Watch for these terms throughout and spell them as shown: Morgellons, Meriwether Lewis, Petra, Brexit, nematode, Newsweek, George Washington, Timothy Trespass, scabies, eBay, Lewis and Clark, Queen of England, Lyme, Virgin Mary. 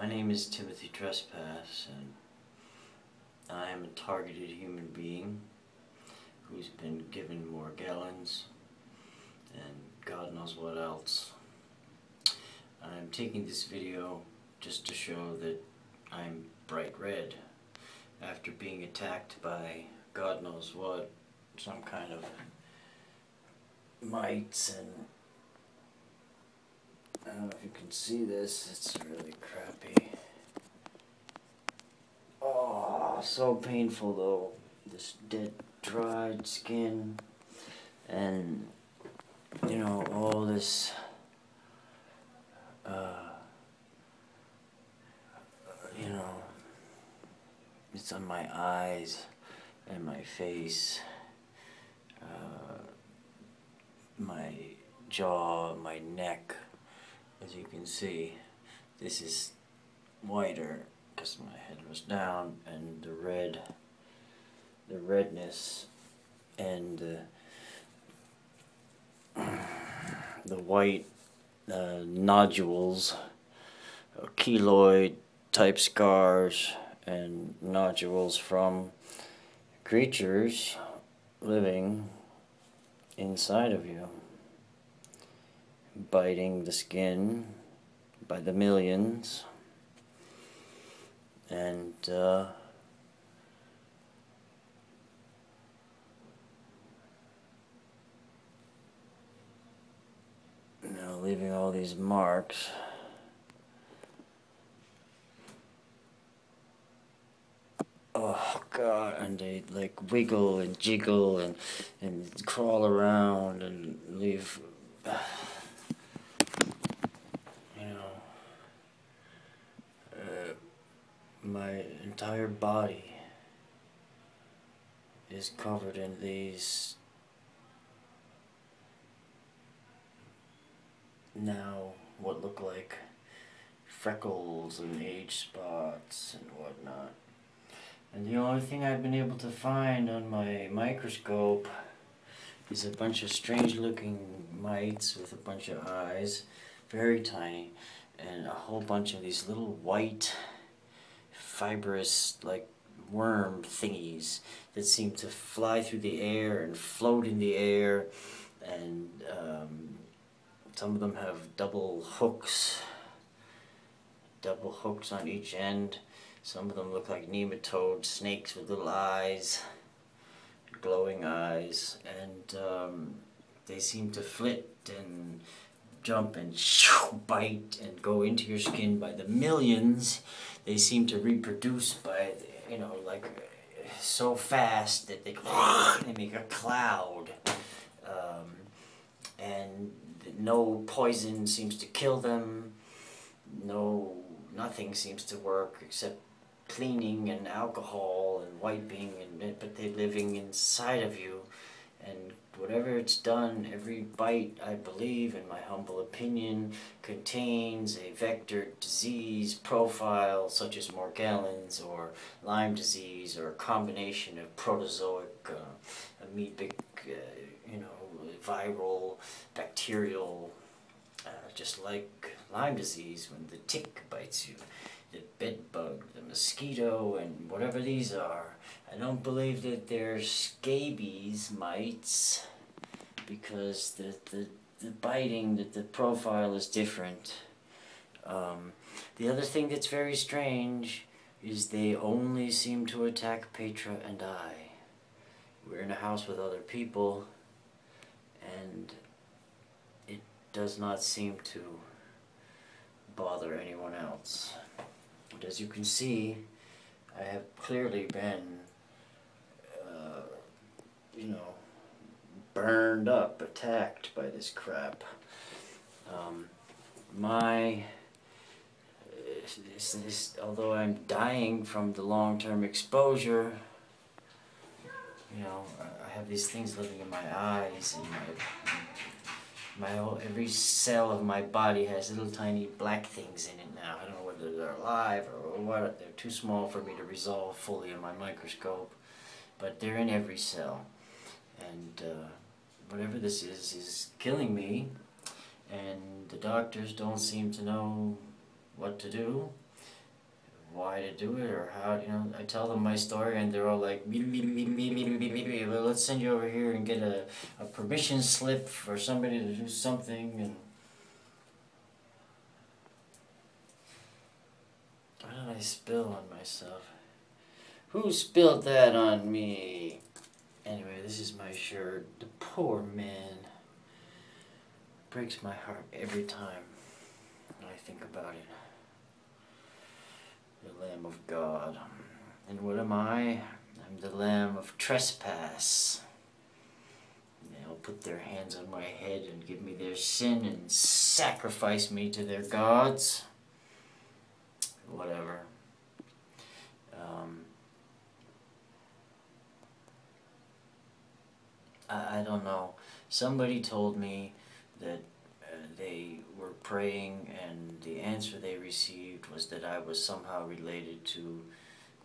My name is Timothy Trespass, and I am a targeted human being who's been given Morgellons and God knows what else. I'm taking this video just to show that I'm bright red after being attacked by God knows what, some kind of mites, and I don't know if you can see this, it's really crappy. Oh, so painful though, this dead dried skin, and you know, all this you know, it's on my eyes and my face, my jaw, my neck. As you can see, this is whiter because my head was down, and the red, the redness, and the white nodules, keloid type scars and nodules from creatures living inside of you, biting the skin by the millions, and you know, leaving all these marks. Oh God, and they like wiggle and jiggle and crawl around and leave, you know, my entire body is covered in these now what look like freckles and age spots and whatnot. And the only thing I've been able to find on my microscope is a bunch of strange looking mites with a bunch of eyes, very tiny, and a whole bunch of these little white fibrous like worm thingies that seem to fly through the air and float in the air, and some of them have double hooks on each end. Some of them look like nematode snakes with little eyes, glowing eyes, and they seem to flit and jump and shoo, bite and go into your skin by the millions. They seem to reproduce by, you know, like so fast that they make a cloud, and no poison seems to kill them. Nothing seems to work except cleaning and alcohol and wiping, but they're living inside of you, and whatever it's done, every bite, I believe, in my humble opinion, contains a vector disease profile such as Morgellons or Lyme disease or a combination of protozoic, amoebic, you know, viral, bacterial, just like Lyme disease when the tick bites you, the bed bug, the mosquito, and whatever these are. I don't believe that they're scabies mites because the biting, the profile is different. The other thing that's very strange is they only seem to attack Petra and I. We're in a house with other people, and it does not seem to bother anyone else. But as you can see, I have clearly been, you know, burned up, attacked by this crap. Although I'm dying from the long-term exposure, you know, I have these things living in my eyes, and every cell of my body has little tiny black things in it now. I don't know whether they're alive or what. They're too small for me to resolve fully in my microscope, but they're in every cell. And whatever this is killing me, and the doctors don't seem to know what to do. why to do it or how, you know. I tell them my story and they're all like, well, let's send you over here and get a permission slip for somebody to do something. And why did I spill on myself? Who spilled that on me? Anyway, this is my shirt. The poor man breaks my heart every time I think about it. The Lamb of God. And what am I? I'm the Lamb of Trespass. They'll put their hands on my head and give me their sin and sacrifice me to their gods. Whatever. I don't know. Somebody told me that they were praying and the answer they received was that I was somehow related to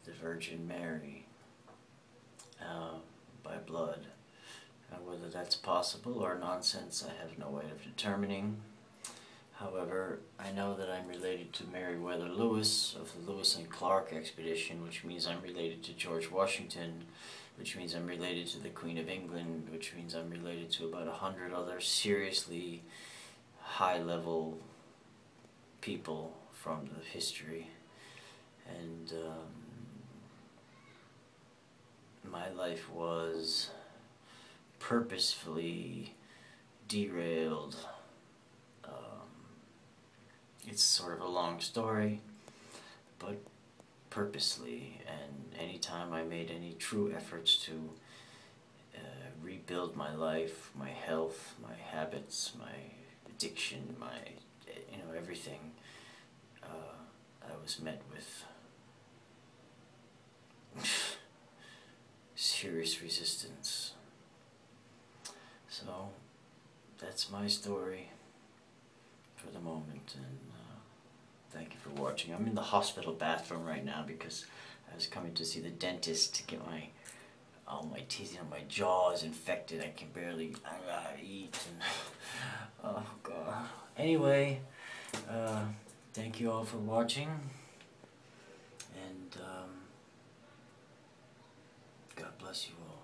the Virgin Mary by blood. Now, whether that's possible or nonsense, I have no way of determining. However, I know that I'm related to Meriwether Lewis of the Lewis and Clark expedition, which means I'm related to George Washington, which means I'm related to the Queen of England, which means I'm related to about 100 other seriously high-level people from the history. And my life was purposefully derailed. It's sort of a long story, but purposely, and anytime I made any true efforts to rebuild my life, my health, my habits, my addiction, my, you know, everything, I was met with serious resistance. So that's my story for the moment, and thank you for watching. I'm in the hospital bathroom right now because I was coming to see the dentist to get my, all my teeth and my jaws infected. I can barely eat. And, oh God. Anyway, thank you all for watching, and God bless you all.